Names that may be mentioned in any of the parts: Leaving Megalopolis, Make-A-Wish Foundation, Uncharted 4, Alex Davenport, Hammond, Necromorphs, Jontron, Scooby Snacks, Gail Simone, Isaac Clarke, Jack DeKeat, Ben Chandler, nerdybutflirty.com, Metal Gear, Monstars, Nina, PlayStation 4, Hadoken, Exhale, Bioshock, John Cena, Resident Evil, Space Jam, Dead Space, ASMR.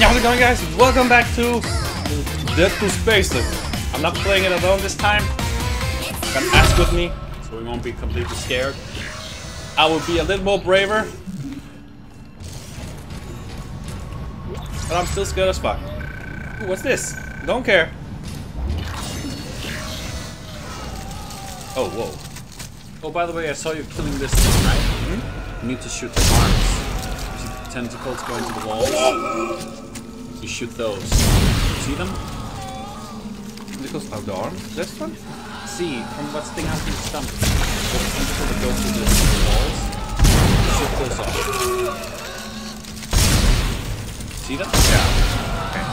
How's it going, guys? Welcome back to Dead Space. I'm not playing it alone this time. I've got Ash with me, so we won't be completely scared. I will be a little more braver, but I'm still scared as fuck. Ooh, what's this? Don't care. Oh, whoa. Oh, by the way, I saw you killing this thing, right? Mm-hmm. You need to shoot the arms. Tentacles go into the walls. You shoot those. See them? Tentacles out the arm? This one? See, from what sting has been stumped. The tentacle that goes through the walls. You shoot those off. See them? Yeah. Okay.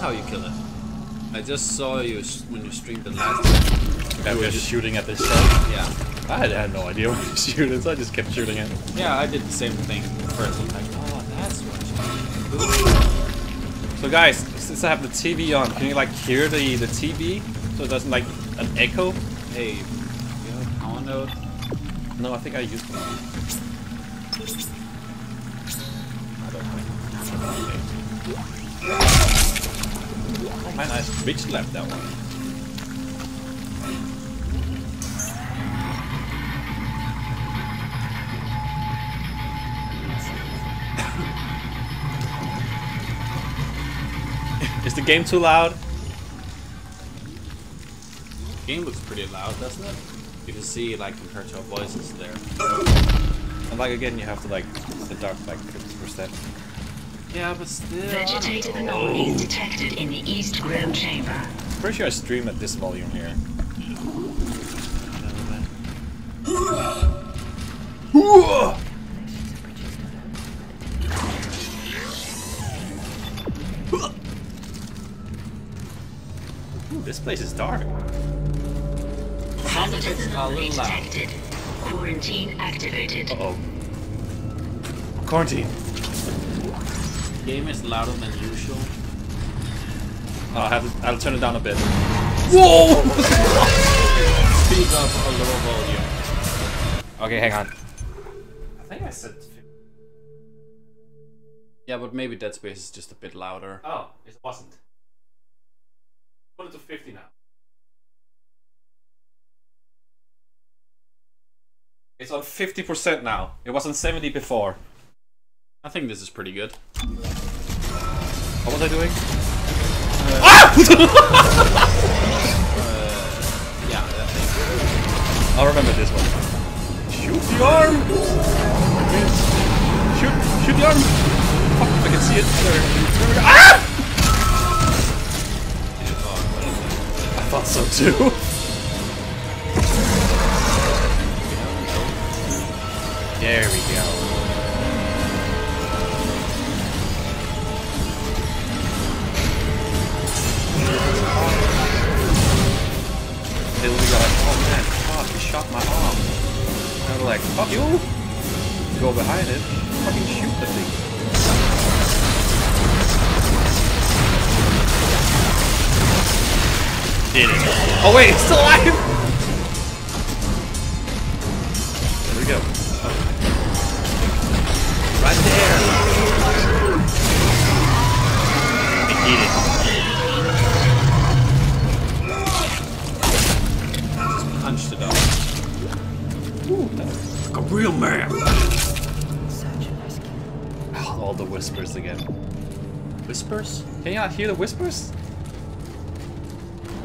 How you kill it. I just saw you when you streamed the last time. That we were just shooting at this stuff? Yeah. I had no idea what to shoot it, so I just kept shooting it. Yeah, I did the same thing first. I'm like, oh, that's what you. So guys, since I have the TV on, can you like hear the TV? So it doesn't like an echo? Hey, you have download? No, I think I used one. I don't know. My nice bitch slapped that one. Is the game too loud? The game looks pretty loud, doesn't it? You can see, like, compared to our voices there. And, like, again, you have to, like, deduct, like, 50%. Yeah, but still. Vegetative anomaly detected in the east ground chamber. Pretty sure I stream at this volume here. Ooh, this place is dark. Habitat anomaly detected. Quarantine activated. Uh oh. Quarantine. The game is louder than usual. Oh, I'll turn it down a bit. Whoa! Speed up a low volume. Okay, hang on. I think I said... Yeah, but maybe Dead Space is just a bit louder. Oh, it wasn't. Put it to 50 now. It's on 50% now. It was on 70 before. I think this is pretty good. What was I doing? Yeah, that thing. I'll remember this one. Shoot the arm! Shoot the arm! Oh, I can see it. There we go. Ah! I thought so too. There we go. They literally go like, oh man, fuck, he shot my arm. And I'm like, fuck you! Go behind it, fucking shoot the thing. Did it. Oh wait, it's still alive! There we go. Oh. Right there! They did it. Punched it up. Ooh, like a real man. Oh, all the whispers again. Whispers? Can you not hear the whispers?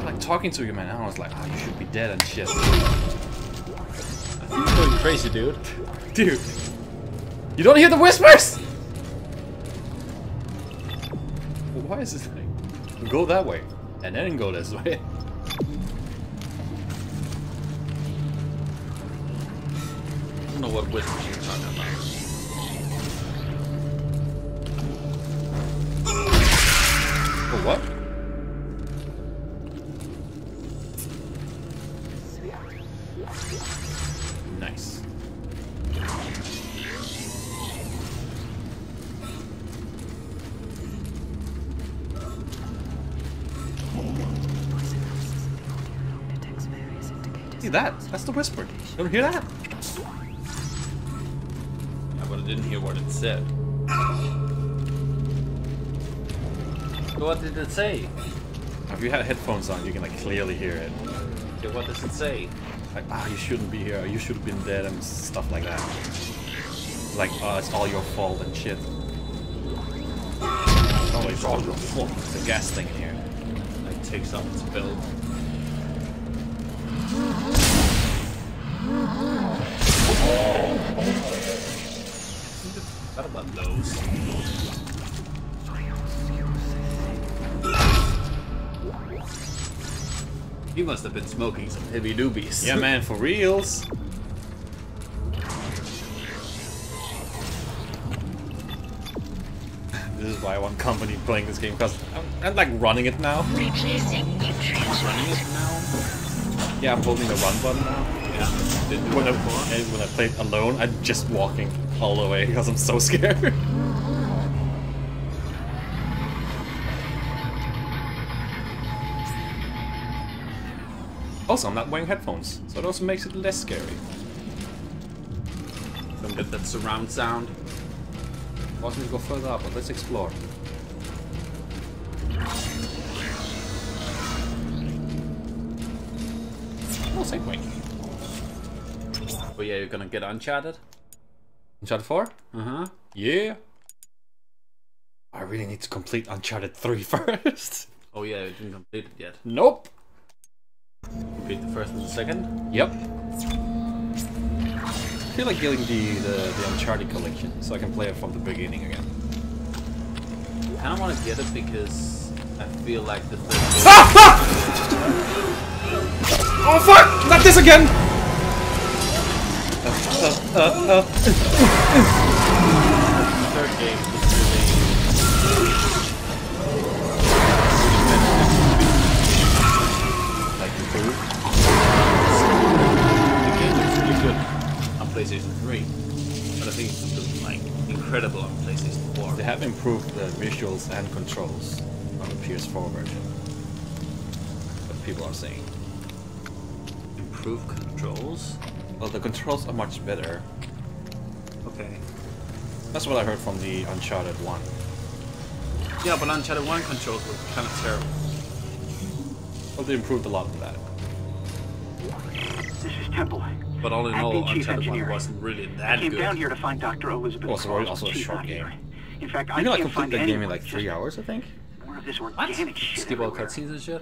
I'm like talking to you, man. And I was like, oh, you should be dead and shit. I think you're going crazy, dude. Dude, you don't hear the whispers? Well, why is this thing? Go that way, and then go this way. I don't know what whispers you're talking about. Oh, what? Nice. that? That's the whisper. You don't hear that? Yeah, but I didn't hear what it said. What did it say? If you had headphones on, you can like clearly hear it. Yeah, what does it say? Like, ah, you shouldn't be here, or you should have been dead, and stuff like that. Like, oh, it's all your fault and shit. Oh, it's all your fault. It's a gas thing in here. It takes up its build. I don't love those. You must have been smoking some heavy doobies. Yeah, man, for reals. This is why I want company playing this game, because I'm like running it now. Replacing nutrients. Running it now? Yeah, I'm holding the run button now. Yeah. When I played alone, I'm just walking all the way because I'm so scared. Also, I'm not wearing headphones, so it also makes it less scary. Don't get that surround sound. I want me to go further up, but let's explore. Oh, same way. Oh yeah, you're gonna get Uncharted? Uncharted 4? Uh-huh. Yeah. I really need to complete Uncharted 3 first. Oh yeah, you didn't complete it yet. Nope. Complete the first and the second? Yep. I feel like getting the Uncharted collection, so I can play it from the beginning again. I kind of want to get it because I feel like the third game... Ah! Ah! Oh fuck! Not this again! The third game was really... Like the third? The game was really good. PlayStation 3, but I think it's still like incredible on PlayStation 4. They have improved the visuals and controls on the PS4 version. What people are saying. Improved controls? Well, the controls are much better. Okay. That's what I heard from the Uncharted 1. Yeah, but Uncharted 1 controls were kind of terrible. Well, they improved a lot of that. This is Temple. But all in all, Uncharted 1 wasn't really that good. I came down here to find Dr. Elizabeth. Also a short game. In fact, I can't complete that game in like 3 hours, I think. What? Skip all cutscenes and shit?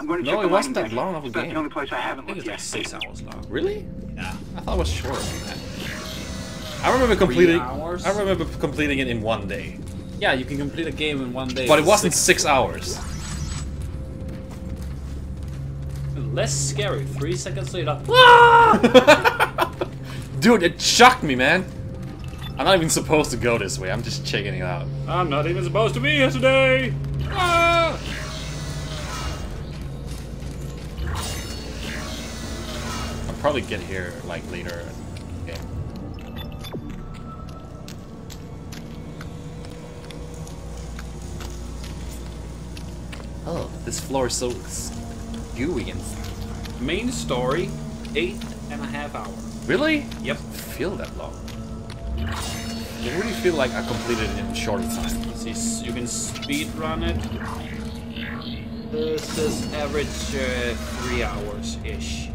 No, it wasn't that long of a game. I think it's like 6 hours long. Really? Yeah. I thought it was shorter than that. I remember completing it in 1 day. Yeah, you can complete a game in 1 day. But it wasn't 6 hours. Less scary 3 seconds later. Dude, it shocked me, man. I'm not even supposed to go this way. I'm just checking it out. I'm not even supposed to be here today. Ah! I'll probably get here like later. Okay. Oh, this floor is so gooey and main story, 8.5 hours. Really? Yep. Feel that long. I really feel like I completed it in a shorter time. Let's see, you can speed run it. This is average 3 hours ish.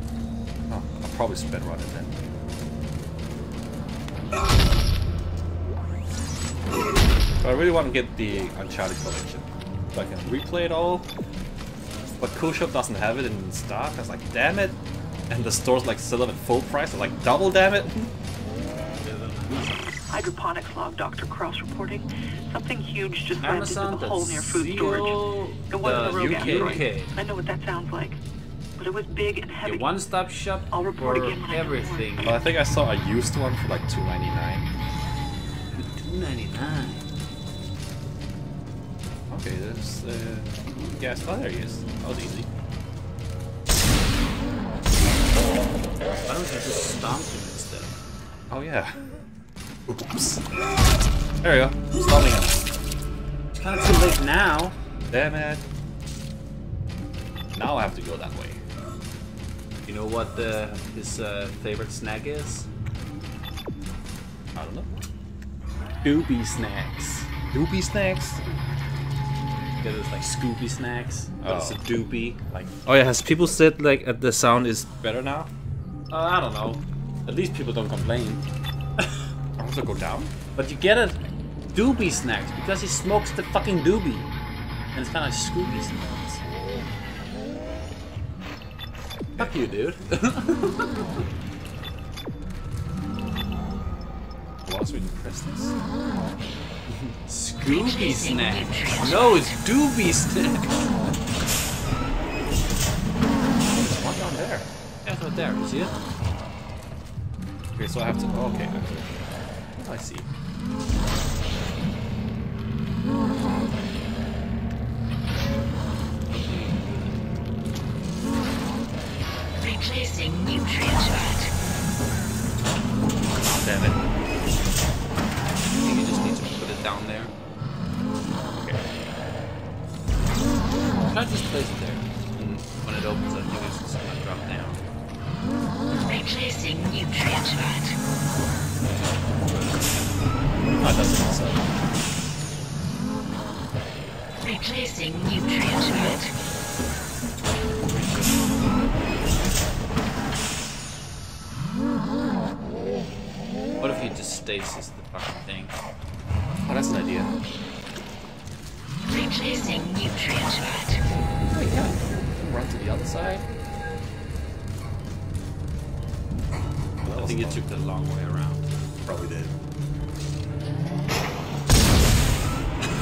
Oh, I'll probably speed run it then. But I really want to get the Uncharted collection, so I can replay it all. But Cool Shop doesn't have it in stock. I was like, damn it! And the stores like sell them at full price. I'm like, double damn it! Hydroponics log, Dr. Cross reporting. Something huge just landed in the hole near food storage. It wasn't a rogue. I know what that sounds like, but it was big and heavy. One-stop shop for everything. But I think I saw a used one for like $2.99. $2.99. Okay, there's gas. Oh, there he is. That was easy. Why don't you just stomp him instead? Oh, yeah. Oops. There we go. Stomping him. It's kind of too late now. Damn it. Now I have to go that way. You know what his favorite snack is? I don't know. Scooby Snacks. Doobie Snacks? That is like Scooby Snacks. Oh. That's a doobie. Like. Oh yeah, has people said like the sound is better now? I don't know. At least people don't complain. I also go down. But you get it, Doobie Snacks, because he smokes the fucking doobie. And it's kind of like Scooby Snacks. Fuck you, dude. Lost me to press this. Scooby Snacks. No, it's Doobie Snacks. There's one down there. Yeah, it's right there. You see it? Okay, so I have to. Oh, okay. Oh, I see. Replacing nutrient chart. Damn it. I think you just need to put it down there. Okay. Can I just place it there? And when it opens, I think it's just gonna drop down. Replacing nutrient chart. Oh, it doesn't also. Replacing nutrient chart. What if you just stasis the fucking thing? Oh, that's an idea. Replacing nutrient chart. Oh yeah, run to the other side. Well, I think it took the long way around. Probably did.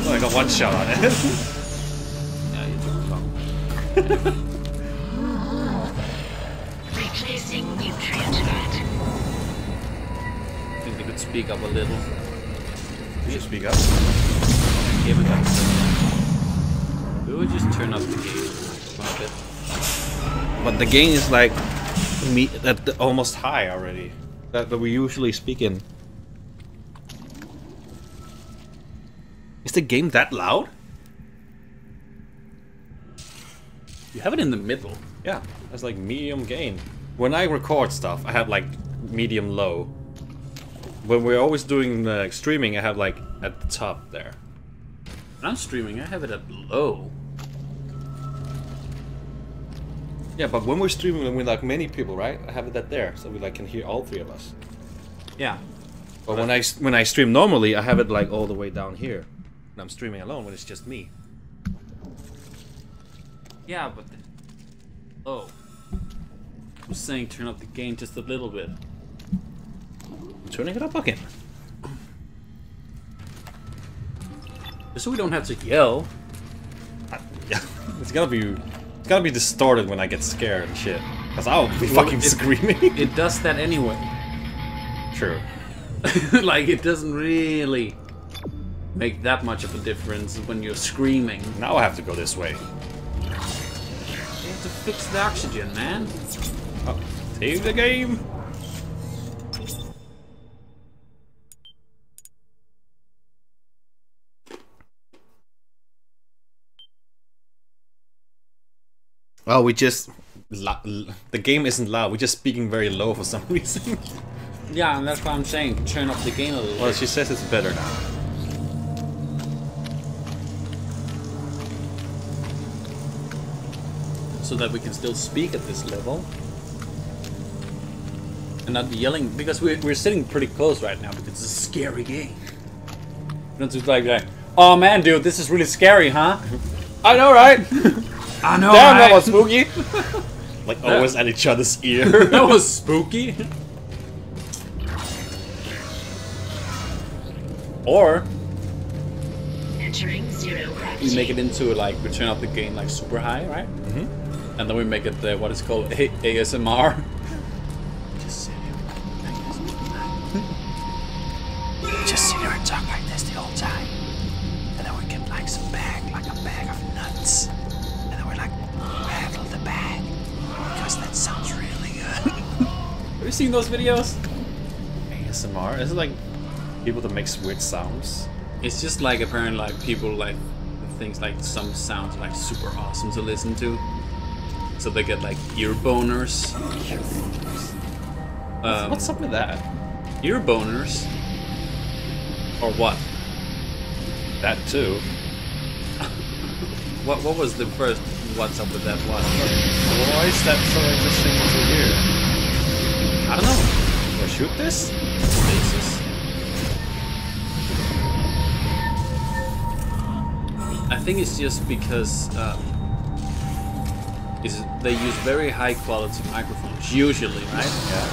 Oh, I got one shot on it. Yeah, you took the long way. Anyway. Replacing nutrient chart. I think we could speak up a little. We should speak up. Give it up. We would just turn up the gain a little bit. But the gain is like almost high already. That we usually speak in. Is the game that loud? You have it in the middle. Yeah, that's like medium gain. When I record stuff, I have like medium low. When we're always doing the streaming, I have like at the top there. When I'm streaming, I have it at low. Yeah, but when we're streaming with like many people, right? I have it at there, so we like can hear all three of us. Yeah. But when I stream normally, I have it like all the way down here. And I'm streaming alone when it's just me. Yeah, but oh, I was saying turn up the gain just a little bit. I'm turning it up again. So we don't have to yell. It's gonna be distorted when I get scared and shit. Cause I'll be fucking screaming. It does that anyway. True. Like it doesn't really make that much of a difference when you're screaming. Now I have to go this way. You have to fix the oxygen, man. Oh, save the game. Oh, we just... The game isn't loud, we're just speaking very low for some reason. Yeah, and that's what I'm saying, turn up the game a little. Well, she says it's better now. So that we can still speak at this level. And not be yelling, because we're sitting pretty close right now, because it's a scary game. Don't just like, oh man dude, this is really scary, huh? I know, right? I know, damn, right? That was spooky! Like always at each other's ear. That was spooky! Or... we make it into like, we turn up the game like super high, right? Mm-hmm. And then we make it what is called ASMR. Just sit here like this. Just sit here and talk like this the whole time. And then we get like some bag, like a bag of nuts. Bag, because that sounds really good. Have you seen those videos? ASMR? Is it like people that make weird sounds? It's just like apparently like people like things like some sounds like super awesome to listen to. so they get like ear boners. What's up with that? Ear boners? Or what? That too. What was the first what's up with that one? Why is that so interesting to hear? I don't know. Do I shoot this? Jesus. I think it's just because they use very high quality microphones, usually, right? Yeah.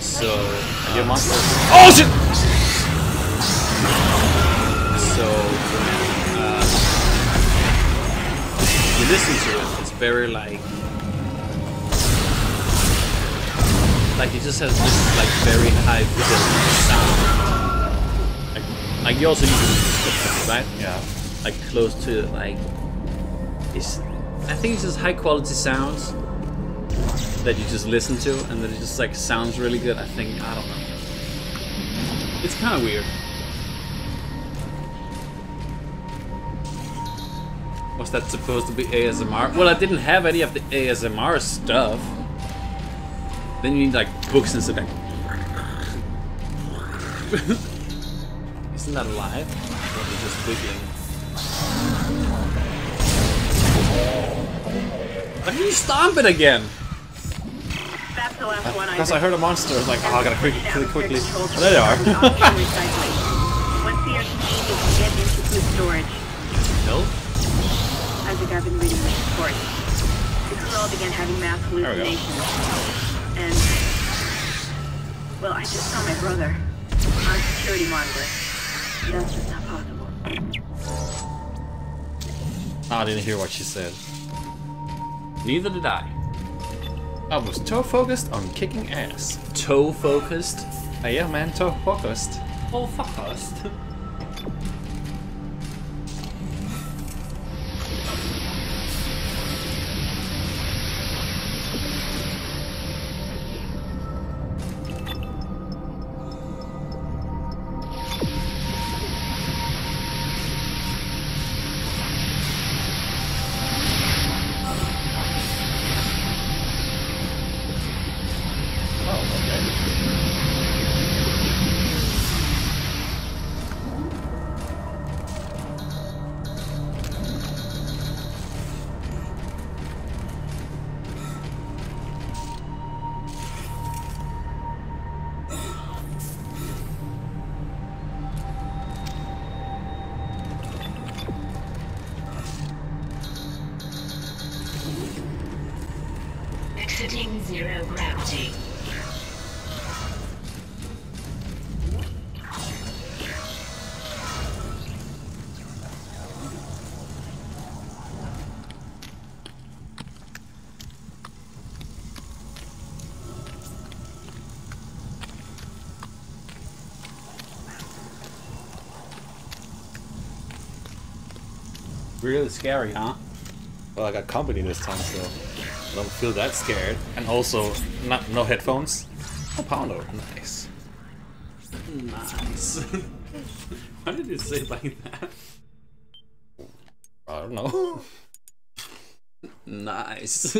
So... your monster. Oh shit! So... you listen to it, it's very like... Like it just has this like very high sound. Like you also use it, right? Yeah. Like close to like... It's... I think it's just high quality sounds that you just listen to and that it just like sounds really good. I think, I don't know. It's kind of weird. Was that supposed to be ASMR? Well, I didn't have any of the ASMR stuff. Then you need like books and stuff. Isn't that alive? Or is it just wiggling? Why can you stomp it again? That's the last one. Because I heard a monster. I was like, oh, I gotta quickly. Well, there they are. Once they are contained, you can get into food storage. No? As the government reading the report, the crew all began having mass hallucinations. And, well, I just saw my brother on a security monitor. That's just not possible. I didn't hear what she said. Neither did I. I was toe-focused on kicking ass. Toe-focused? Oh, yeah, man, toe-focused. Toe-focused? Really scary, huh? Well, I got company this time, so I don't feel that scared. And also, no headphones. A pounder. Nice. Nice. Why did you say it like that? I don't know. Nice.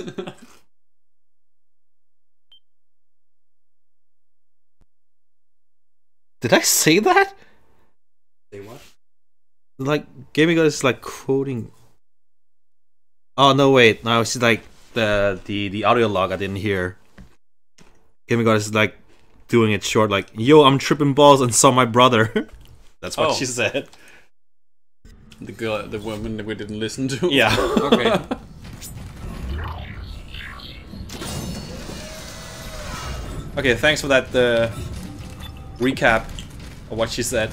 Did I say that? Say what? Like, Gaming God is like quoting. Oh no! Wait, no, it's like the audio log I didn't hear. Gaming God is like doing it short, like, "Yo, I'm tripping balls and saw my brother." That's what she said. The girl, the woman that we didn't listen to. Yeah. Okay. Okay. Thanks for that recap of what she said.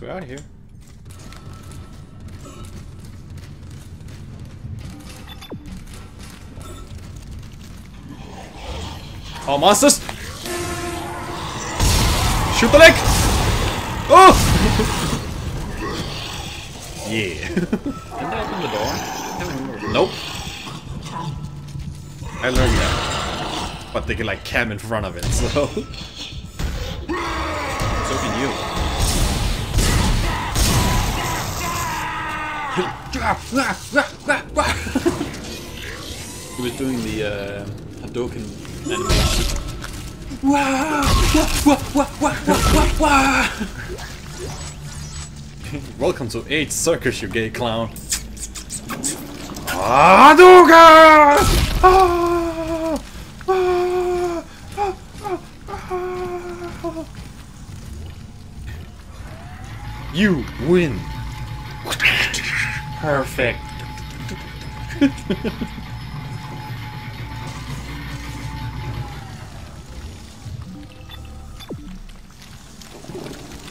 We're out of here. Oh, monsters! Shoot the leg! Oh! Yeah. Can I open the door? I don't remember. Nope. I learned that. but they can like cam in front of it, so... So can you. He was doing the Hadoken animation. Welcome to 8th Circus, you gay clown. Hadoken! You win. Perfect.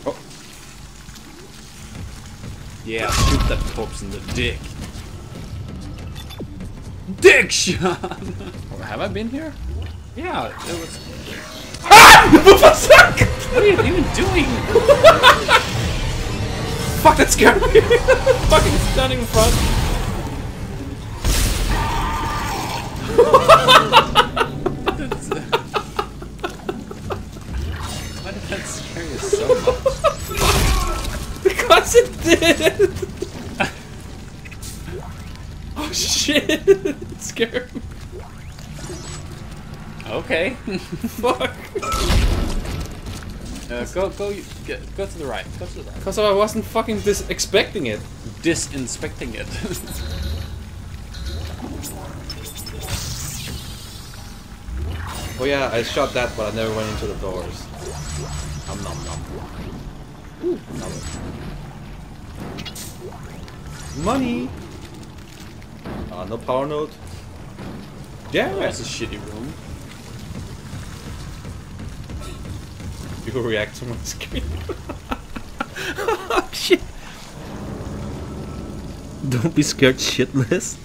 Oh. Yeah, shoot that corpse in the dick. Dick shot! Have I been here? Yeah, it was. Ah! What are you even doing? Fuck, that scared me! Fucking stunning front! Why did that scare you so much? Because it did! Oh shit! It scared me. Okay. Fuck. Go to the right. Go to the right. Because I wasn't fucking expecting it. Disinspecting it. Oh yeah, I shot that, but I never went into the doors. Nom nom nom. Ooh, nom. Money. No power note. Yeah, that's a shitty room. You react to my screen. Oh shit! Don't be scared shitless.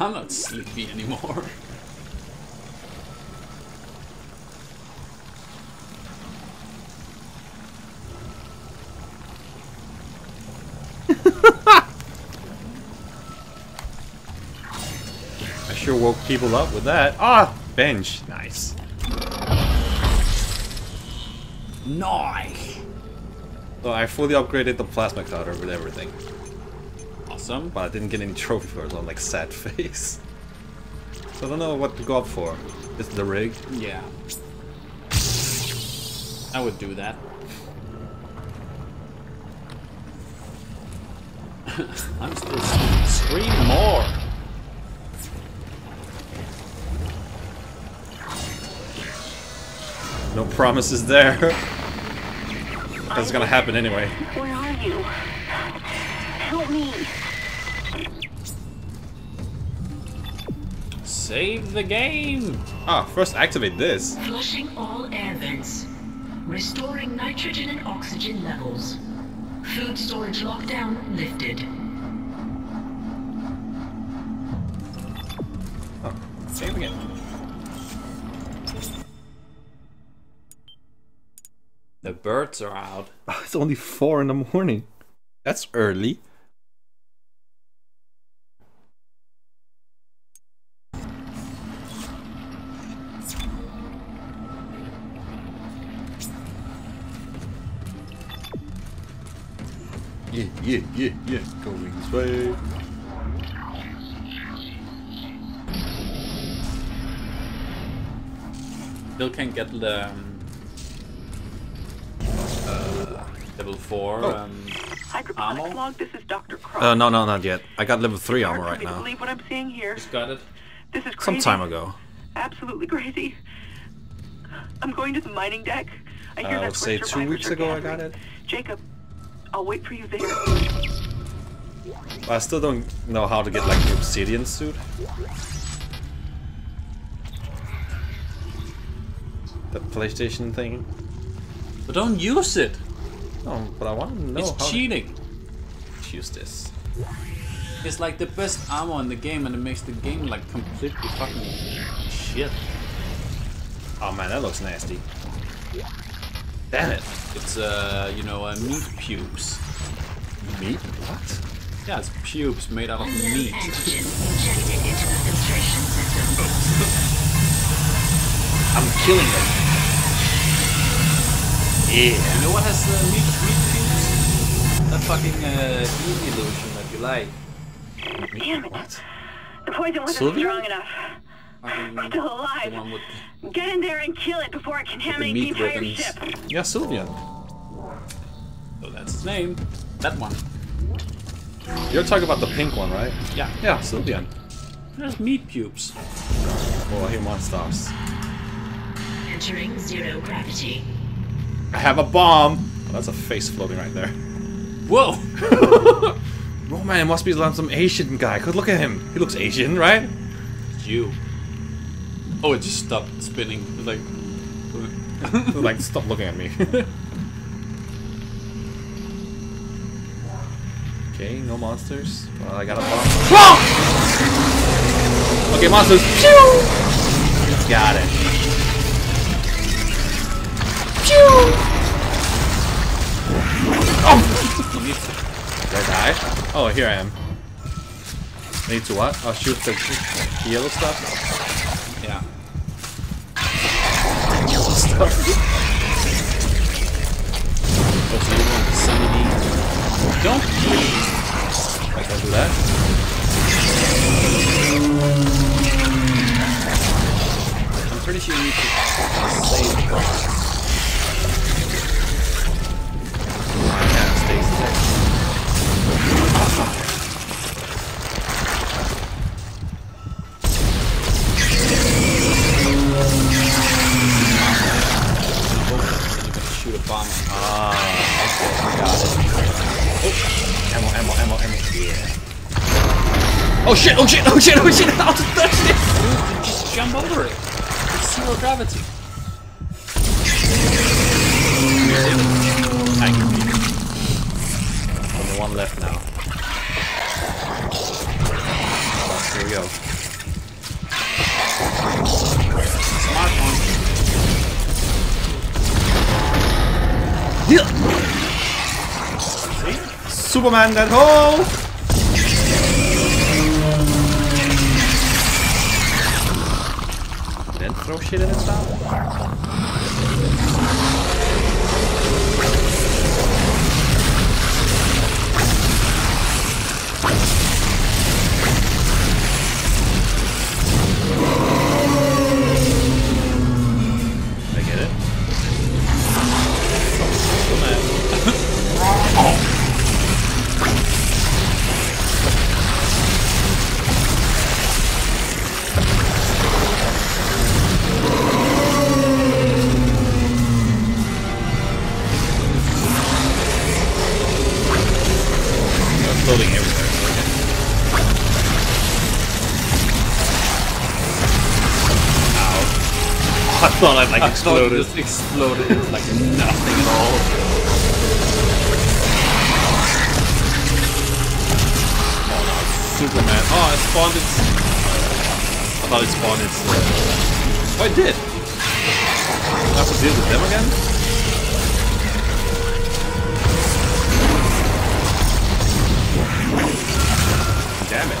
I'm not sleepy anymore. I sure woke people up with that. Ah! Bench, nice. Nice. So I fully upgraded the plasma cutter with everything. Awesome. But I didn't get any trophy for it, so I'm like sad face. So I don't know what to go up for. Is it the rig? Yeah. I would do that. I'm still screaming more. No promises there. That's gonna happen anyway. Where are you? Help me. Save the game. Ah, first activate this. Flushing all air vents. Restoring nitrogen and oxygen levels. Food storage lockdown lifted. Oh, save again. The birds are out. It's only 4 in the morning. That's early. Yeah. Going this way. Still can't get the... level 4 armor. Log, this is Dr. Cross. No, not yet. I got level 3 armor right now. Believe what I'm seeing here. Just got it. This is crazy. Some time ago. Absolutely crazy. I'm going to the mining deck. I hear that's where survivors are gathering. Say 2 weeks ago I got it. Jacob, I'll wait for you there. I still don't know how to get like the obsidian suit. The PlayStation thing. But don't use it. No, but I want to know. It's cheating. Choose this. It's like the best ammo in the game, and it makes the game like completely fucking shit. Oh man, that looks nasty. Damn it! It's you know, meat pubes. Meat? What? Yeah, it's pubes made out of meat. I'm killing them. Yeah. You know what has meat pubes? That fucking beauty lotion that you like. Damn it! What? The poison wasn't strong enough. It's still alive. Get in there and kill it before it contaminates the entire ship. Yeah, Sylvia. Oh, that's his name. That one. You're talking about the pink one, right? Yeah. Yeah, Sylvian. There's meat pubes. Oh, I hear Monstars. Entering zero gravity. I have a bomb! Oh, that's a face floating right there. Whoa! Oh man, it must be some Asian guy. Cause look at him. He looks Asian, right? It's you. Oh, it just stopped spinning. It's like... it was like, stop looking at me. Okay, no monsters. Well, I got a bomb. Oh! Okay, monsters. Pew! Got it. Pew! Oh! Did I die? Oh, here I am. I need to what? Oh, shoot the yellow stuff? Yeah. The yellow stuff. Don't please. I can do that. I'm pretty sure you need to save the box. I can't stay safe. I'm gonna shoot a bomb. Ah, okay, I got it. Oh, ammo. Yeah. Oh shit! I'll just touch it! Just jump over it. It's zero gravity. I can beat it. Only one left now. Oh, here we go. Smart one. Yeah. Superman that hole! Then throw shit in its mouth. Did I get it? Superman. Oh. Floating everywhere. Ow. Oh, I thought I'd like exploded. I just exploded like nothing at all. Oh no, Superman. Oh, it spawned its... I thought it spawned its... Oh, it did! I have to deal with them again? Damn it. He said,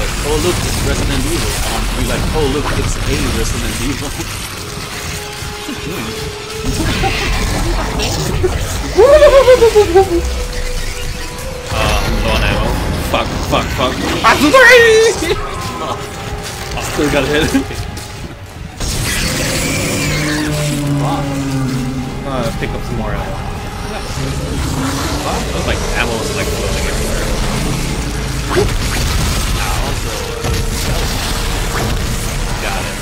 oh look, it's Resident Evil. I want to be like, oh look, it's a Resident Evil. Low on ammo. Fuck. I'm three! Oh, I still got hit. Pick up some more ammo. It was like ammo was like floating everywhere. Got it.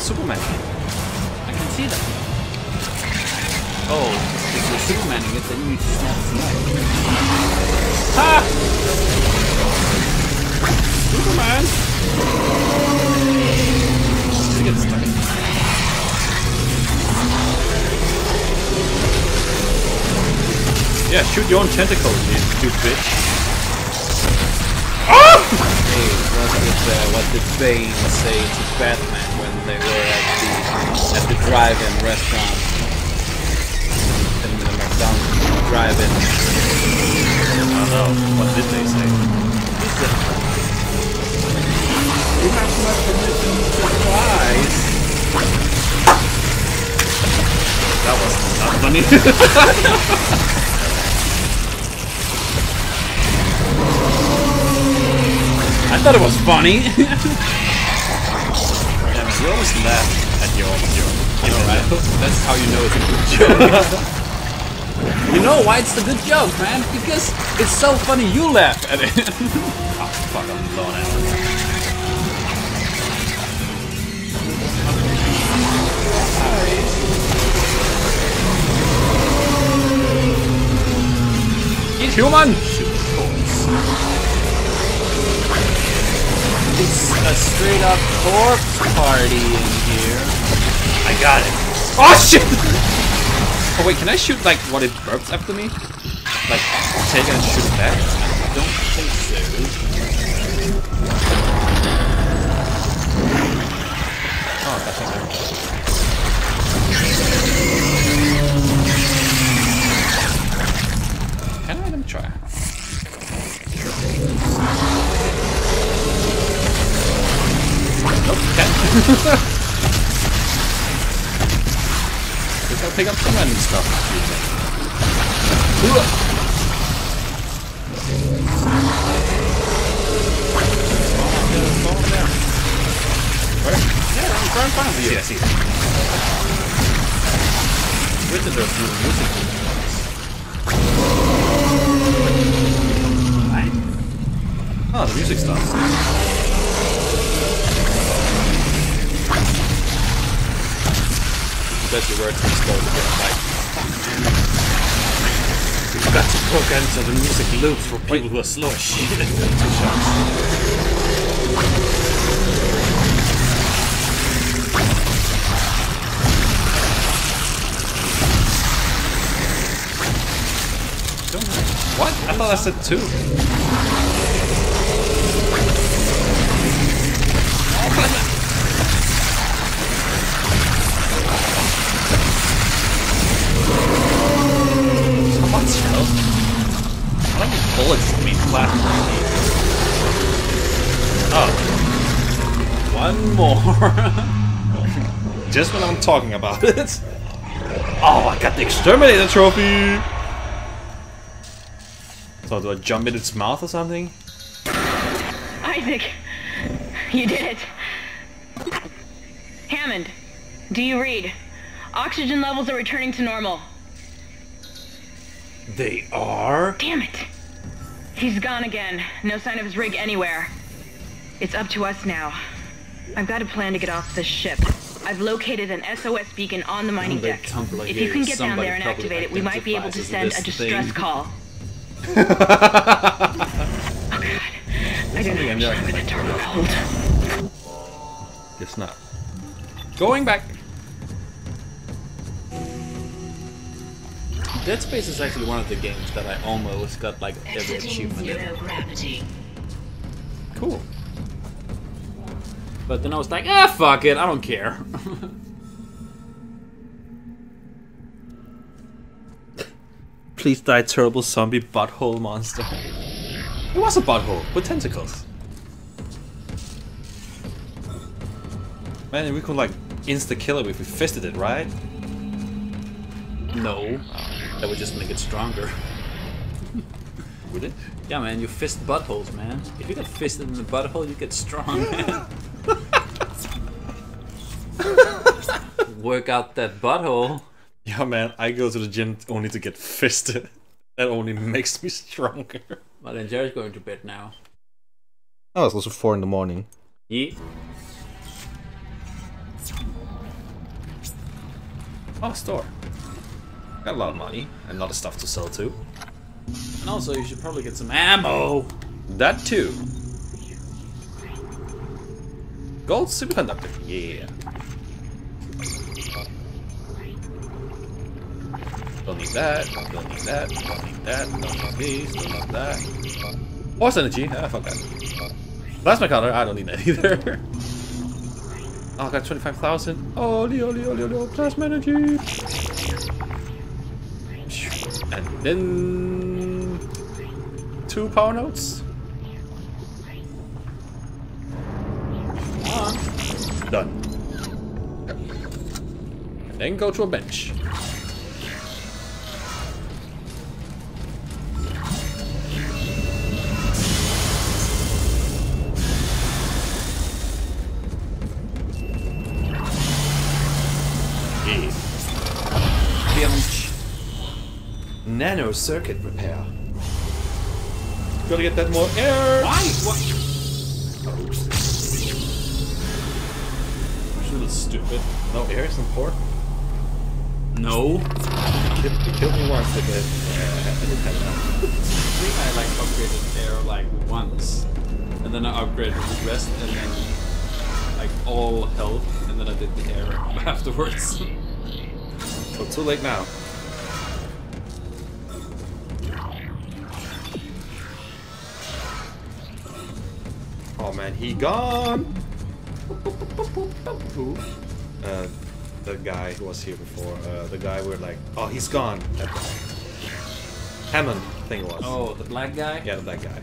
Superman. I can see them. Oh, if you're Supermaning it, then you just snap the knife. Ha! Superman! Let's get started. Yeah, shoot your own tentacles, you stupid bitch. What did Bane say to Batman when they were at the drive-in restaurant? In the McDonald's drive-in. I don't know. What did they say? He said, "You have my permission to rise." That was not funny. I thought it was funny. Yeah, man, you always laugh at your own joke. You know, right? That's how you know it's a good joke. You know why it's a good joke, man? Because it's so funny you laugh at it. Oh, fuck, I'm blown out. It's human! It's a straight up corpse party in here. I got it. Oh shit! Oh wait, can I shoot like what it burps after me? Like take it and shoot it back? I don't think so. Oh, I think I can. Let me try. Okay. Guess I'll pick up some random stuff. Where? Yeah, I'm right in front of you. Yeah, I see it. Where did those little music things? Right? Oh, the music stops. That's the word to explode again, like... We've got to poke into the music loops for people who are slow as shit. Two shots. What? I thought I said two. Oh, how many bullets do we platform need? Oh. One more. Just when I'm talking about it. Oh, I got the exterminator trophy! So do I jump in its mouth or something? Isaac, you did it. Hammond, do you read? Oxygen levels are returning to normal. They are? Damn it! He's gone again. No sign of his rig anywhere. It's up to us now. I've got a plan to get off this ship. I've located an SOS beacon on the mining deck. If you can get down there and activate it, we might be able to send a distress call. Oh god. I don't know if the turret will hold. It's not. Going back! Dead Space is actually one of the games that I almost got like every achievement in. Cool. But then I was like, ah, fuck it, I don't care. Please die, terrible zombie butthole monster. It was a butthole with tentacles. Man, we could like insta-kill it if we fisted it, right? No. That would just make it stronger. Would it? Yeah, man, you fist buttholes, man. If you get fisted in the butthole, you get strong, man. Work out that butthole. Yeah, man, I go to the gym only to get fisted. That only makes me stronger. Well, then Jerry's going to bed now. Oh, it's also 4 in the morning. Yeah. Oh, store. Got a lot of money and a lot of stuff to sell too. And also, you should probably get some ammo. That too. Gold superconductor. Yeah. Don't need that. Don't need that. Don't need that. Don't need these. Don't need that. Force energy. Ah, fuck that. Plasma color. I don't need that either. Oh, I got 25,000. Oh, plasma energy. And then 2 power notes. Done. And then go to a bench. Nano circuit repair. Gotta get that more air. Why? What? This little stupid. No air is important. No. Kill me once if it. I think I like upgraded air like once, and then I upgraded the rest, and then like all health, and then I did the air afterwards. So too late now. Oh man, he gone! The guy who was here before, the guy we're like, oh, he's gone. Hammond thing was. Oh, the black guy? Yeah, the black guy.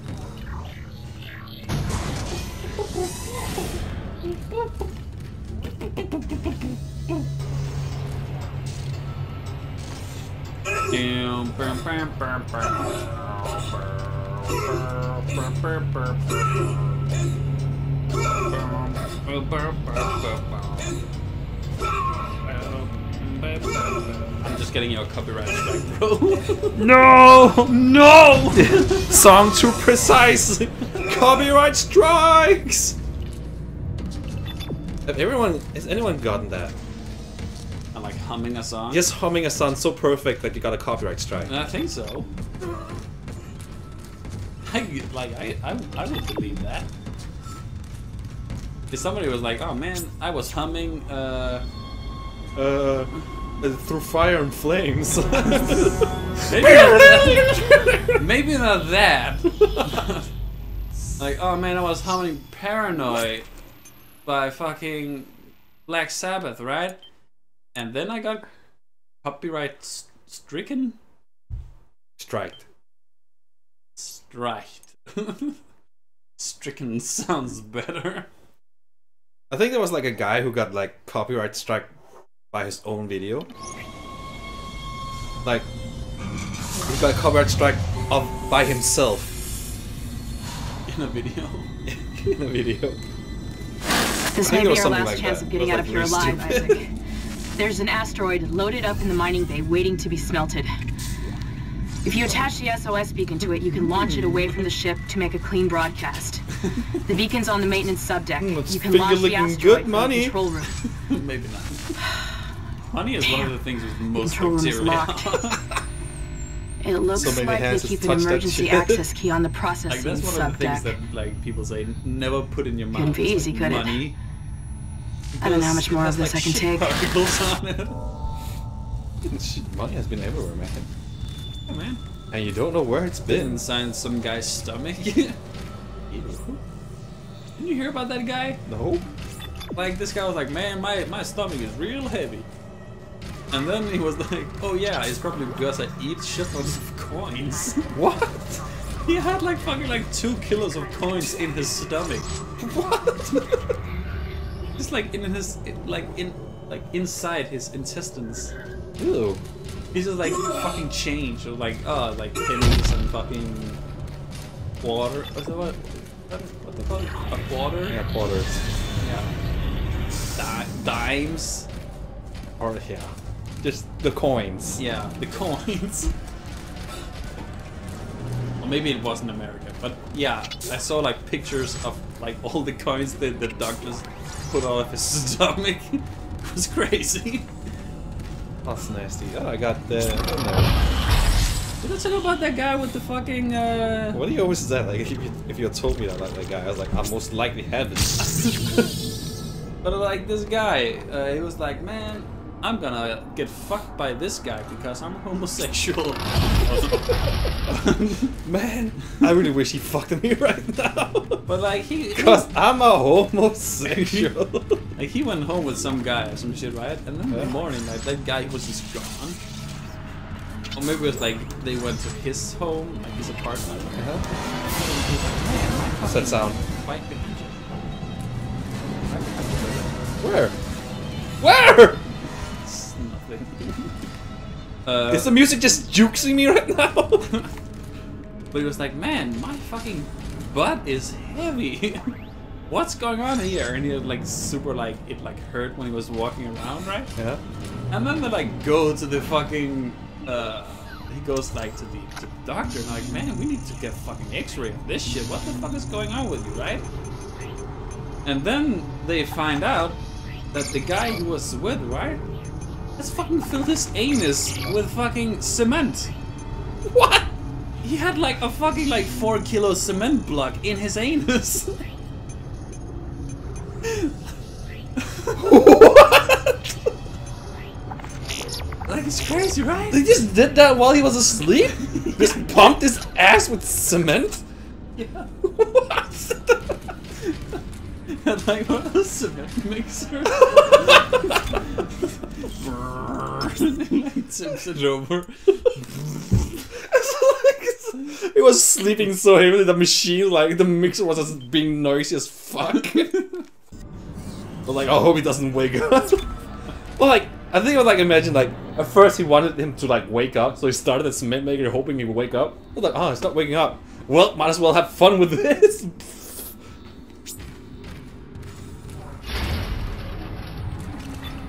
I'm just getting your copyright strike, bro. No! No! Song too precise! Copyright strikes! Has anyone gotten that? I'm like humming a song? Yes, humming a song so perfect that you got a copyright strike. I think so. I would believe that. If somebody was like, oh man, I was humming Through Fire and Flames. Maybe not that. Like, oh man, I was humming Paranoid by fucking Black Sabbath, right? And then I got copyright stricken? Striked. Striked. Stricken sounds better. I think there was like a guy who got like copyright struck by his own video. Like, he got copyright struck by himself. In a video. In a video. This may be our last chance of getting out of here alive, Isaac. There's an asteroid loaded up in the mining bay waiting to be smelted. If you attach the SOS beacon to it, you can launch it away from the ship to make a clean broadcast. The beacon's on the maintenance subdeck. You can launch the asteroid from the control room. Maybe not. Money is one of the things with most bacteria. It looks like they keep an emergency access key on the processing subdeck. Like, that's one of the things that like people say, never put in your mouth. Couldn't be easy, could it? I don't know how much more of this I can take. Money has been everywhere, man. Oh, man. And you don't know where it's been. Inside some guy's stomach. Didn't you hear about that guy? No. Like, this guy was like, man, my stomach is real heavy. And then he was like, oh yeah, it's probably because I eat shitloads of coins. What? He had like fucking like 2 kilos of coins in his stomach. What? Just like in his, like inside his intestines. Ew. He's just like fucking change, or like, like pennies and fucking water. What's that? What they call it? A quarter? Yeah, quarters. Yeah. Dimes. Or, yeah. Just the coins. Yeah, the coins. Or maybe it wasn't America, but yeah, I saw like pictures of like all the coins that the doctors put out of his stomach. It was crazy. That's nasty. Oh, I got the... Did I tell you about that guy with the fucking, What do you always say? Like, if you told me that, like, that guy, I was like, I most likely have it. But, like, this guy, he was like, man, I'm gonna get fucked by this guy because I'm homosexual. Man, I really wish he fucked me right now. But like because I'm a homosexual. Like he went home with some guy or some shit, right? And then in the morning, like that guy was just gone. Or maybe it was like they went to his home, like his apartment. What's that sound? Quite good. Where? Where? Is the music just juxing me right now? But he was like, man, my fucking butt is heavy. What's going on here? And he was like super like, it like hurt when he was walking around, right? Yeah. And then they like go to the fucking, he goes like to the doctor and like, man, we need to get a fucking x-ray of this shit. What the fuck is going on with you, right? And then they find out that the guy he was with, right? Let's fucking fill this anus with fucking cement. What? He had like a fucking like 4 kilo cement block in his anus. What? Like it's crazy, right? They just did that while he was asleep? Yeah. Just pumped his ass with cement? Yeah. What? And like, what a cement mixer. Like tips it over. It's like it was sleeping so heavily, the machine, like the mixer was just being noisy as fuck. But like, I hope he doesn't wake up. Well, like, I think I would like imagine like, at first he wanted him to like wake up, so he started a cement maker hoping he would wake up. I was like, oh, he's not waking up. Well, might as well have fun with this.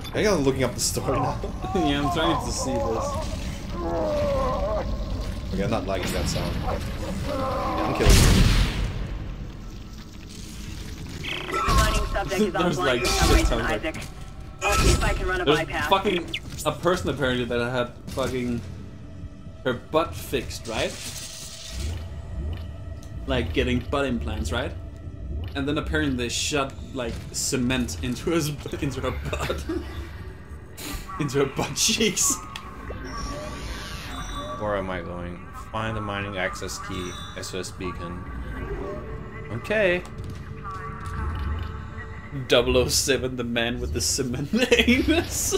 I think I'm looking up the story now. Yeah, I'm trying to see this. Okay, I'm not liking that sound. Yeah, I'm killing you. There's like shit tons of it. There's fucking a person apparently that had fucking her butt fixed, right? Like getting butt implants, right? And then apparently they shot like cement into her butt. Into her butt cheeks. Where am I going? Find the mining access key. SOS beacon. Okay. 007, the man with the cement anus.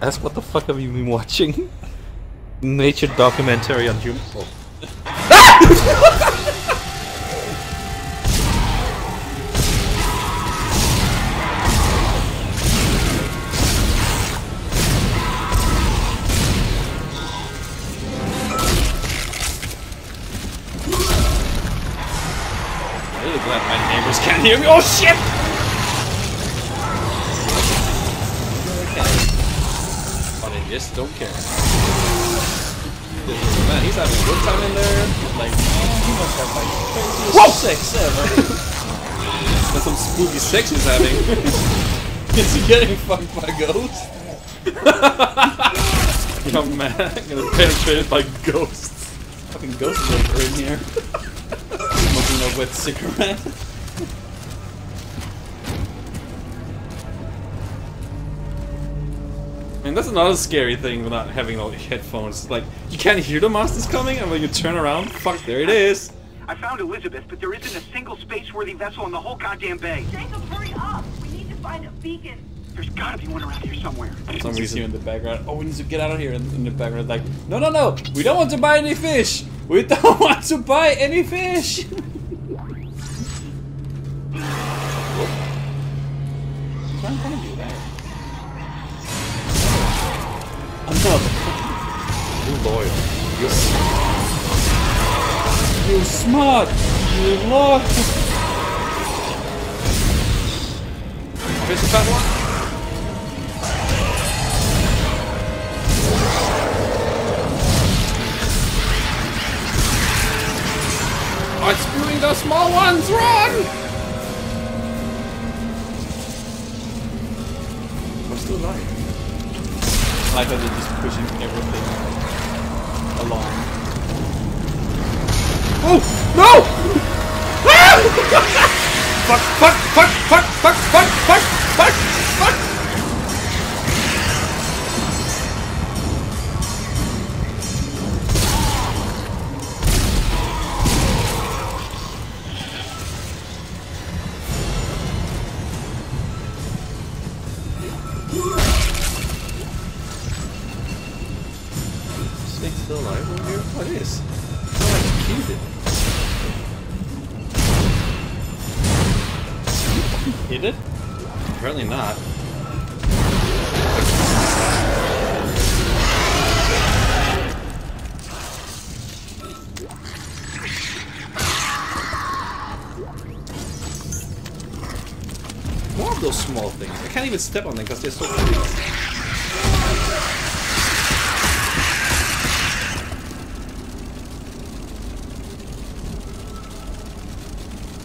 Ask what the fuck have you been watching? Nature documentary on human. Oh. Hear me? Oh shit! Okay. But they just don't care. Man, he's having a good time in there. Like, he must have like 36 ever. That's some spooky sex he's having. Is he getting fucked by ghosts? Young man, I'm gonna get penetrated by ghosts. Fucking ghost maker in here. Smoking a wet cigarette. And that's another scary thing without having all the headphones. Like, you can't hear the monsters coming, and when you turn around, fuck, there it is! I found Elizabeth, but there isn't a single space-worthy vessel in the whole goddamn bay. Jacob, hurry up! We need to find a beacon! There's gotta be one around here somewhere. Somebody's here in the background. Oh, we need to get out of here in the background. Like, no, no, no! We don't want to buy any fish! We don't want to buy any fish! What's wrong with you there? Another. You're loyal. You're smart. You're loyal. There's a fat one. Oh, it's spewing the small ones. Run! still alive. Like how they're just pushing everything along. Oh no! Fuck! Fuck! Fuck! Fuck! Fuck! Fuck! Fuck! Fuck! Fuck! I can't even step on them because they're so big.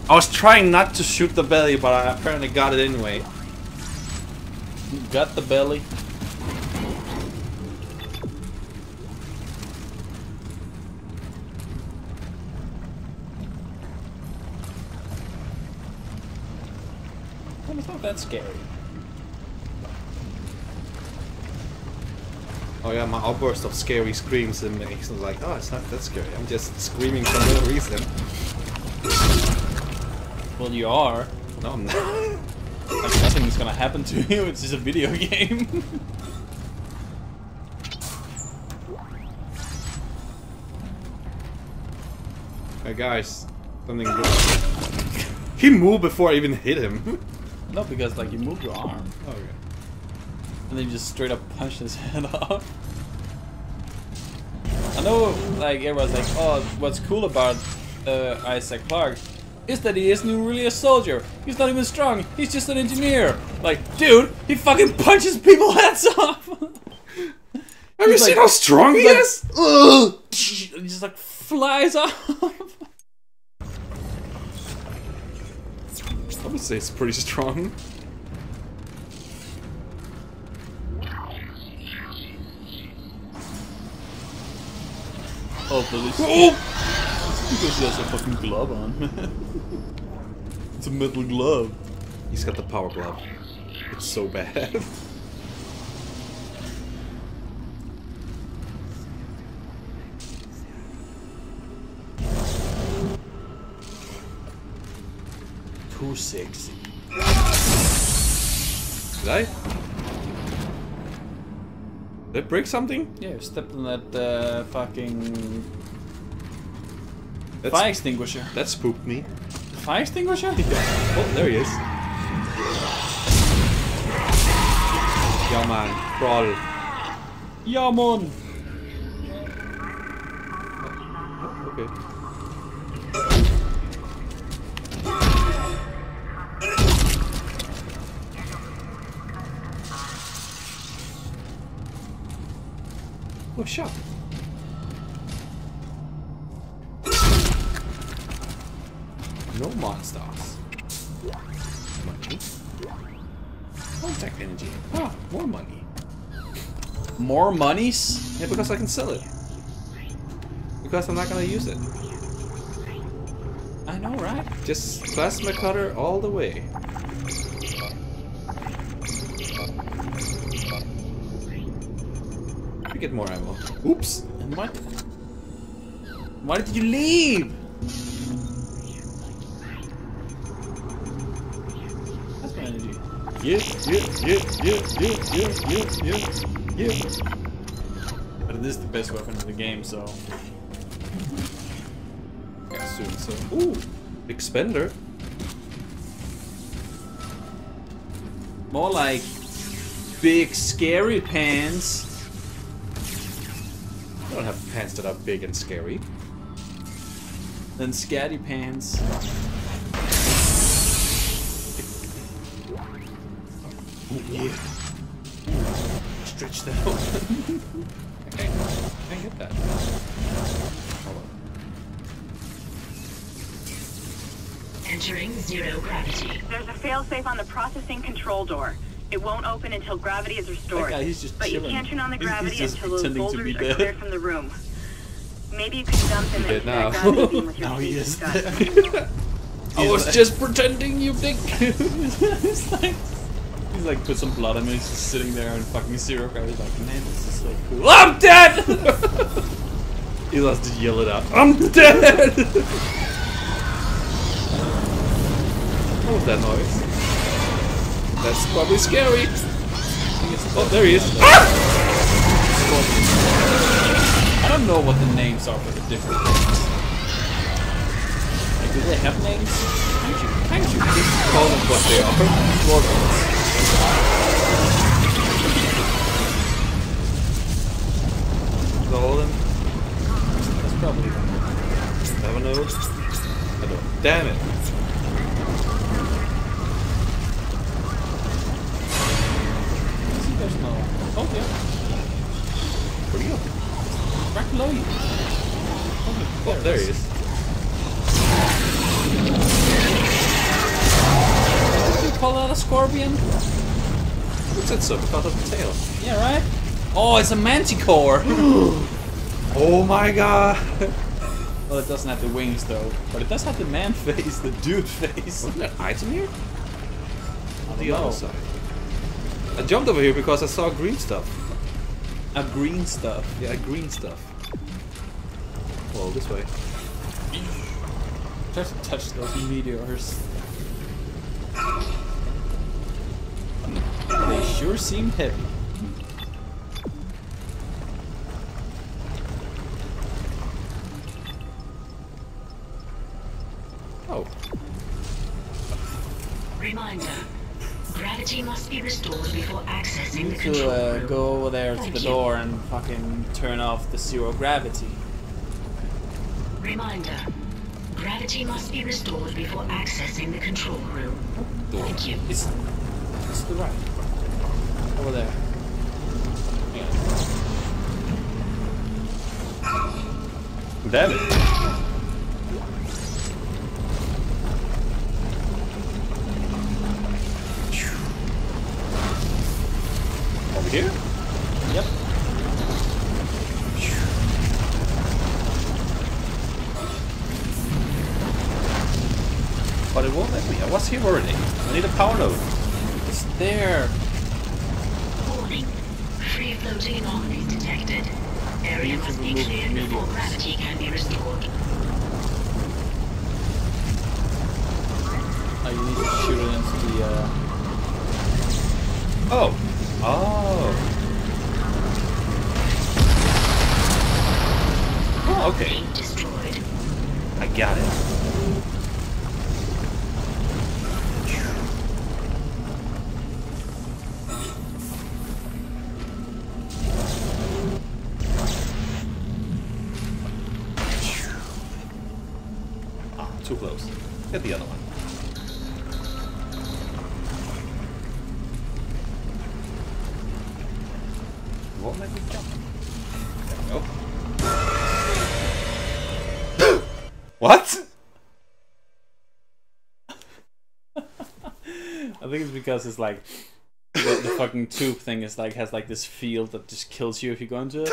I was trying not to shoot the belly, but I apparently got it anyway. You got the belly. Well, it's not that scary. Oh yeah, my outburst of scary screams and makes them like, oh, it's not that scary. I'm just screaming for no reason. Well, you are. No, I'm not. Like, nothing is gonna happen to you. It's just a video game. Hey guys, something good. He moved before I even hit him. No, because like you moved your arm. Oh, okay. And then you just straight up punch his head off. I know, like, everyone's like, oh, what's cool about Isaac Clarke is that he isn't really a soldier. He's not even strong. He's just an engineer. Like, dude, he fucking punches people's heads off. Have you seen how strong he is? Ugh. He just like flies off. I would say it's pretty strong. Oh, please. Oh! Because he has a fucking glove on, man. It's a metal glove. He's got the power glove. It's so bad. Too sexy. Did I break something? Yeah, you stepped on that fucking fire extinguisher. That spooked me. The fire extinguisher? Yeah. Oh, there he is. Ja man, brawl. Ja man. Oh, okay. Oh, shot. No monsters. Money. Contact energy. Ah, more money. More monies? Yeah, because I can sell it. Because I'm not gonna use it. I know, right? Just plasma cutter all the way. Get more ammo. Oops. And what? Why did you leave? That's my energy. Yeah. But this is the best weapon in the game, so. Yeah, soon, so. Ooh, big spender. More like big scary pants. I don't have pants that are big and scary. Then scatty pants. Oh, yeah. Stretch that out. Okay, I can get that. Hold on. Entering zero gravity. There's a failsafe on the processing control door. It won't open until gravity is restored. Guy, he's just but chilling. You can't turn on the gravity until those boulders are cleared from the room. Maybe you could dump them into the gravity beam with your feet. I was just pretending, you dick. He's like, put some blood on me, he's just sitting there and fucking zero gravity. Like, man, this is so cool. Oh, I'm dead! He loves to yell it out. I'm dead! What was that noise? That's probably scary. Oh, there he is. Ah! I don't know what the names are for the different things. Like, do they have names? Can't you just call them what they are? Wargons. Golden. That's probably one. I don't. Damn it! I see there's no. Oh yeah. Where do you go? Back below you. Oh, there he is. Did you call that a scorpion? What's that stuff about the tail? Yeah, right? Oh, it's a manticore! Oh my god! Well, it doesn't have the wings though, but it does have the man face, the dude face. Wasn't there an item here? On the other side. I jumped over here because I saw green stuff. A green stuff? Yeah, green stuff. Well, this way. Try to touch those meteors. They sure seem heavy. Oh. Reminder: gravity must be restored before accessing the control room. Go over there to the door and fucking turn off the zero gravity. Reminder: gravity must be restored before accessing the control room. Door. Thank you. It's the right. Over there. Yeah. Damn it. Over here? Yep. But it won't let me. I was here already. I need a power node. It's there. Free floating anomaly detected. Area must be cleared before gravity can be restored. Oh, you need to shoot it into the Oh, okay. Destroyed. I got it. Too close. Get the other one. Won't let me jump. There we go. What? I think it's because it's like the fucking tube thing is like has like this field that just kills you if you go into it.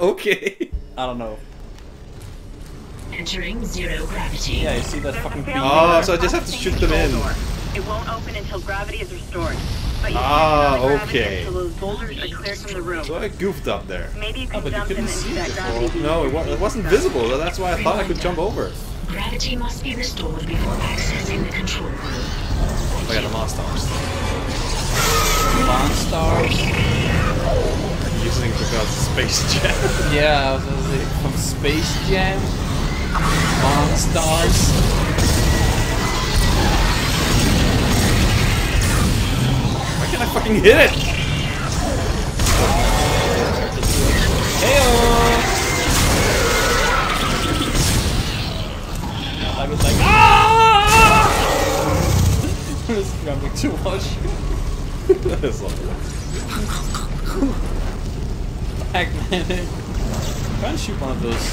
Okay. I don't know. Entering zero gravity. Yeah, you see that fucking beam. Oh, so I just have to shoot them in. It won't open until gravity is restored. But you okay. Until those boulders are cleared from the room. So I goofed up there. Maybe you can dump them into that gravity. No, it wasn't visible. That's why I thought I could jump over. Gravity must be restored before accessing the control room. Oh, I got the Monstars. I'm using it because of Space Jam. Yeah, I was gonna say, from Space Jam. Monstars. Why can't I fucking hit it? Heyo! I was like, ah! I was grabbing too much. That is lovely. Pac-Man. Try and shoot one of those.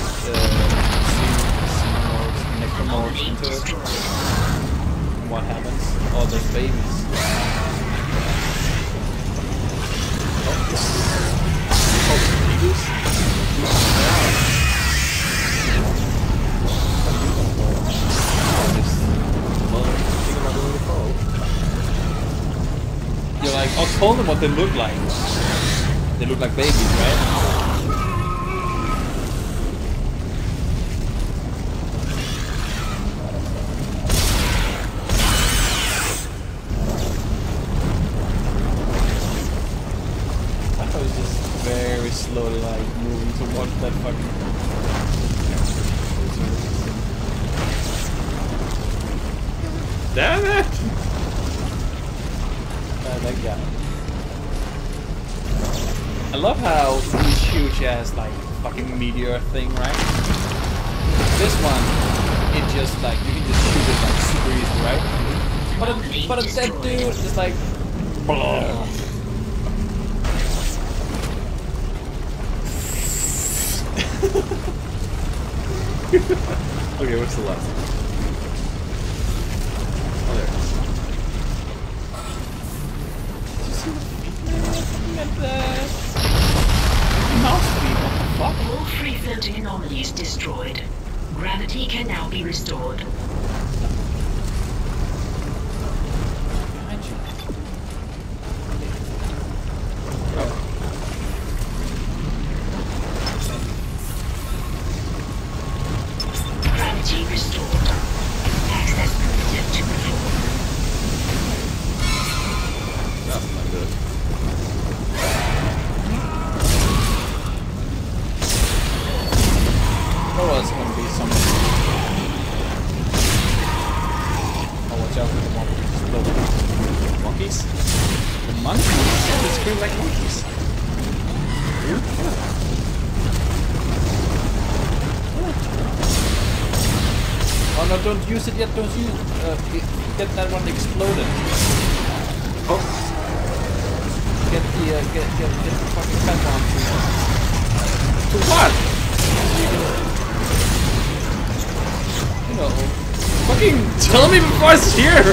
Necromorphs into it. And what happens? Oh, there's babies. told them what they look like. They look like babies, right? I thought it was just very slowly like moving towards that fucking... Damn it! That guy. I love how these huge ass like fucking meteor thing, right? This one, it just like you can just shoot it like super easy, right? But a dead dude just like blah. Okay, what's the last one? All free floating anomalies destroyed. Gravity can now be restored. Don't use it yet, don't use it. Get that one exploded. Oh. Get the fucking fat one. To what? You know. Fucking tell me before it's here!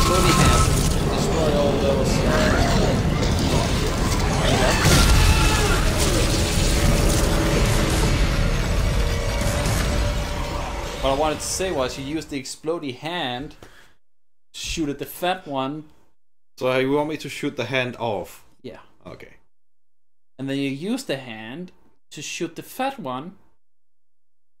Slowly have destroy all those. What I wanted to say was, you used the explodey hand, shoot at the fat one. So you want me to shoot the hand off? Yeah. Okay. And then you use the hand to shoot the fat one,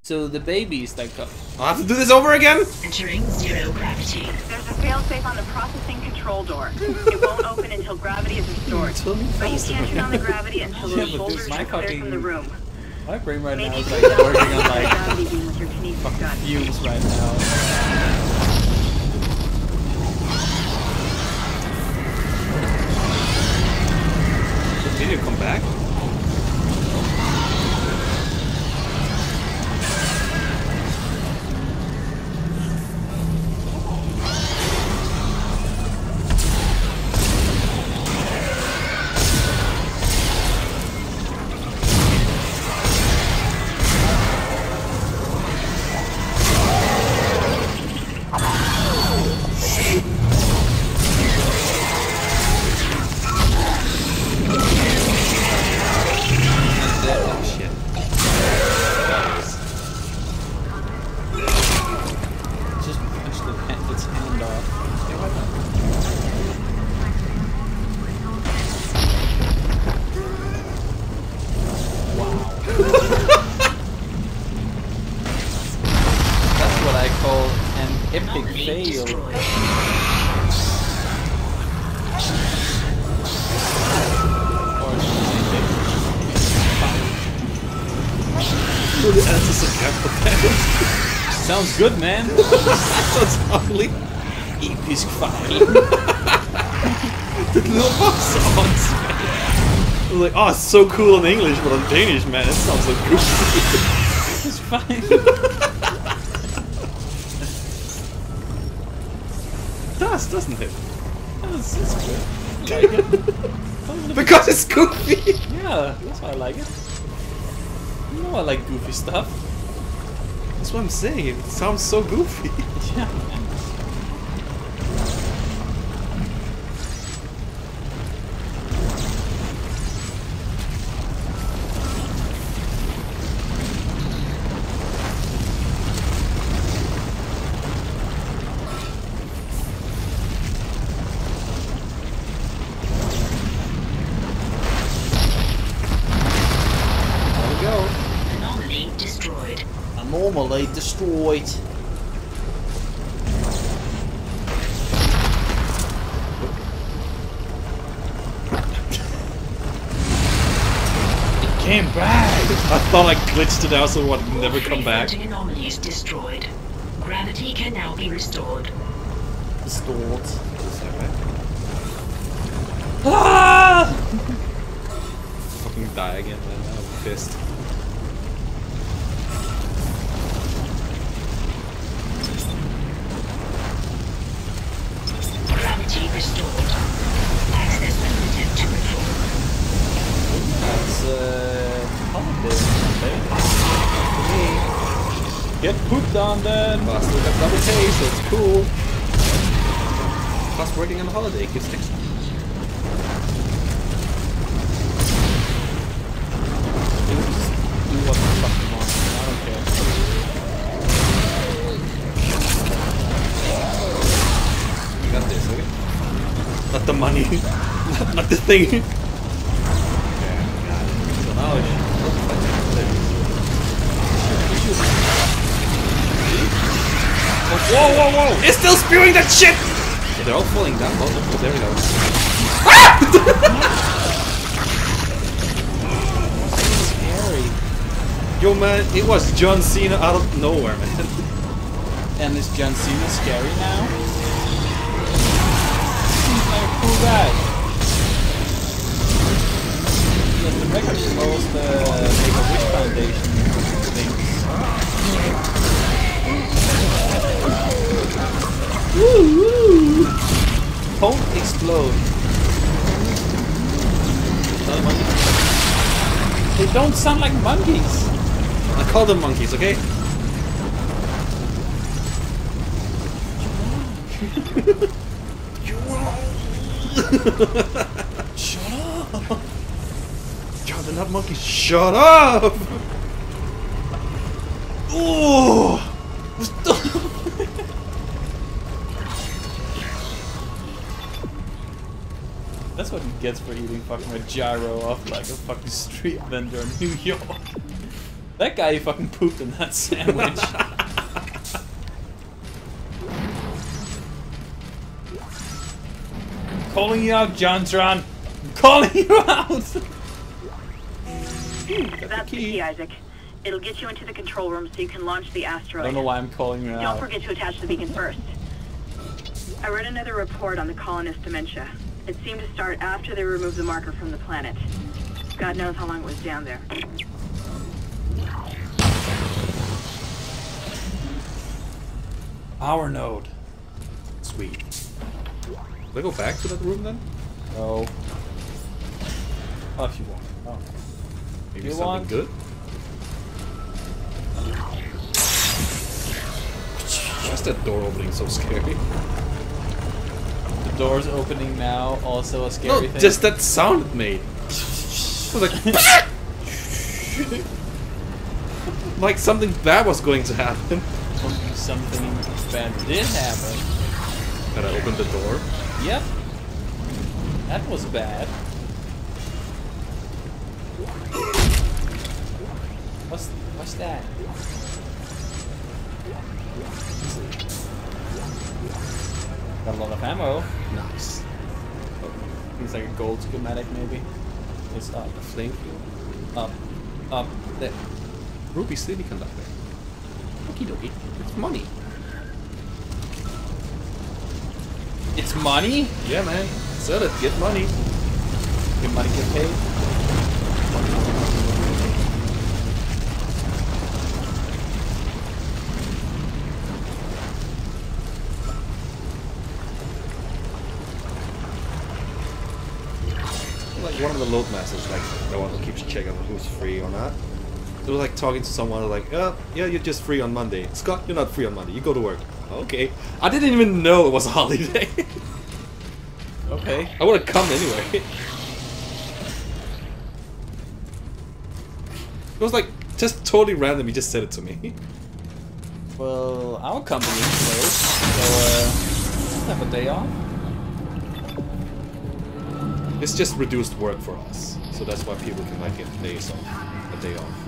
so the babies like. I have to do this over again. Entering zero gravity. There's a failsafe on the processing control door. It won't open until gravity is restored. But you can't turn on the gravity until the shoulders are cleared from the room. My brain right now is like working on like fucking fumes right now. Did the video come back? Sounds good, man. Sounds ugly. Episk file. The little box songs, man. I was like, oh, it's so cool in English, but in Danish, man, it sounds so cool. It's fine. Doesn't it? It's good. I like it. Because it's goofy. Yeah, that's why I like it. You know I like goofy stuff. That's what I'm saying, it sounds so goofy. Yeah. formally destroyed. It came back! I thought I glitched it out so it would never come back. Anomalies destroyed. Gravity can now be restored. Restored. Ah! Fucking die again, man. I'm pissed. Gravity restored. Access limited to reform. That's holiday. Get pooped on then! But I still got double K, so it's cool. Plus working on a holiday gives extra. The money, not the thing. Okay, so now whoa! It's still spewing that shit! Yeah, they're all falling down. Oh, there we go. Ah! Scary. Yo, man, it was John Cena out of nowhere, man. And is John Cena scary now? That. Yes, the record shows the Make-A-Wish Foundation things. Woo! Don't explode. They don't sound like monkeys. I call them monkeys, okay? Shut up! God, they're not monkeys. Shut up! Ooh! That's what he gets for eating fucking a gyro off like a fucking street vendor in New York. That guy, he fucking pooped in that sandwich. I'm calling you out, Jontron! I'm calling you out! That's the key, Isaac. It'll get you into the control room so you can launch the asteroid. I don't know why I'm calling you out. Don't forget to attach the beacon first. I read another report on the colonist dementia. It seemed to start after they removed the marker from the planet. God knows how long it was down there. Power node. Sweet. Did I go back to that room then? No. Oh, if you want. Oh. Maybe you something want? Good? Why is that door opening so scary? The door's opening now, also a scary thing. Just that sound it made. I was like, like something bad was going to happen. Something bad did happen. That I opened the door. Yep. That was bad. What's that? Got a lot of ammo. Nice. Oh, it's like a gold schematic maybe. It's up. A flame field. Up. There. Ruby City Conductor. Okie dokie. It's money. It's money? Yeah, man. Sell it. Get money. Get money, get paid. Like one of the load masters, like the one who keeps checking on who's free or not. They were like talking to someone like, yeah, you're just free on Monday. Scott, you're not free on Monday. You go to work. Okay. I didn't even know it was a holiday. Okay. I would have come anyway. It was like just totally random. He just said it to me. Well, our company is closed, so have a day off. It's just reduced work for us, so that's why people can like get days off, a day off.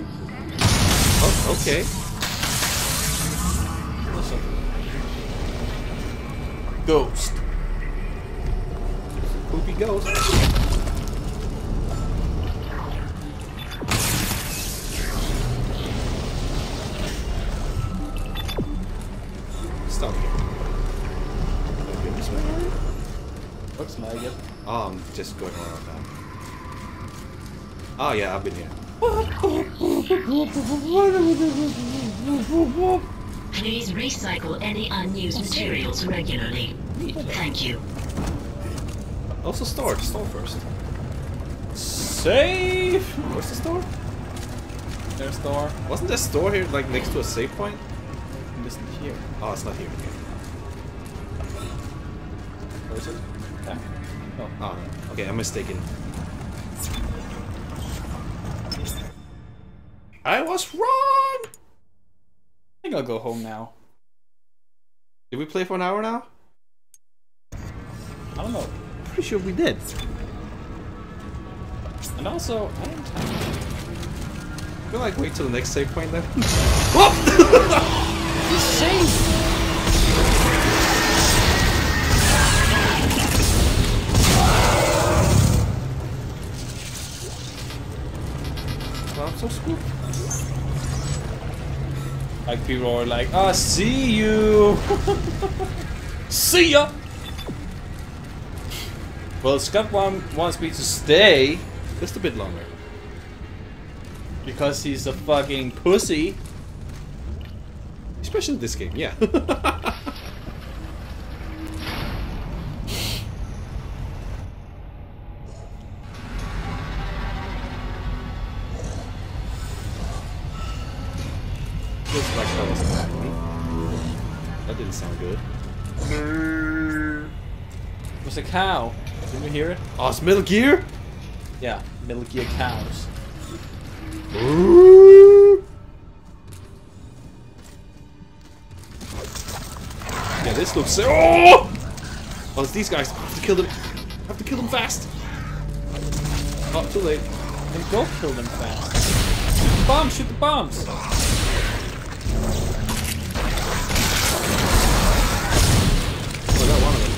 Oh, okay. awesome. Ghost. Poopy ghost. Stop here. What's my idea? Oh, I'm just going around now. Oh yeah, I've been here. Please recycle any unused materials regularly. Thank you. Also store. Store first. Safe! Where's the store? There's a store. Wasn't there a store here, like, next to a save point? It isn't here. Oh, it's not here. Okay. Where is it? Back. Oh. Oh, okay, I'm mistaken. I was wrong! I think I'll go home now. Did we play for an hour now? I don't know. Pretty sure we did. And also, I am tired. I feel like wait till the next save point then. Whoop! He's safe! Well, I'm so screwed. Like people are like, ah, see you! See ya! Well, Scott wants me to stay just a bit longer. Because he's a fucking pussy. Especially in this game, yeah. Just like that was that one. That didn't sound good. It was a cow. Did you hear it? Oh, it's Metal Gear? Yeah, Metal Gear cows. Ooh. Yeah, this looks so. Oh! Oh, it's these guys. I have to kill them. I have to kill them fast. Oh, too late. Then go kill them fast. Shoot the bombs! Shoot the bombs! Oh, I got one of them.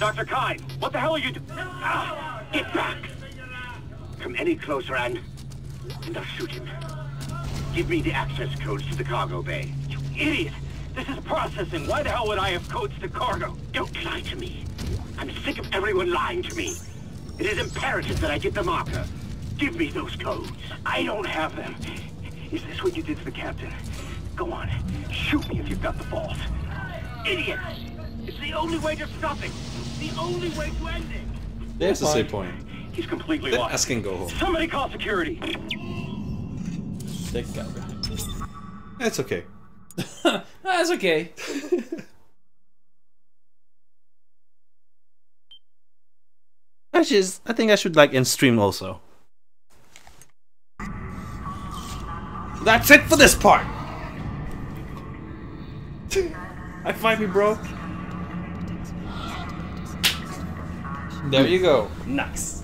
Dr. Kai, what the hell are you doing? Ah, get back! Come any closer, and I'll shoot him. Give me the access codes to the cargo bay. You idiot! This is processing. Why the hell would I have codes to cargo? Don't lie to me. I'm sick of everyone lying to me. It is imperative that I get the marker. Give me those codes. I don't have them. Is this what you did to the captain? Go on, shoot me if you've got the balls. Idiot! It's the only way to stop it. The only way to end it. There's the save point. He's completely lost. Ask him go home. Somebody call security. Sick guy. That's okay. That's okay. I think I should like end stream also. That's it for this part. I fight me, bro. There you go. Nice.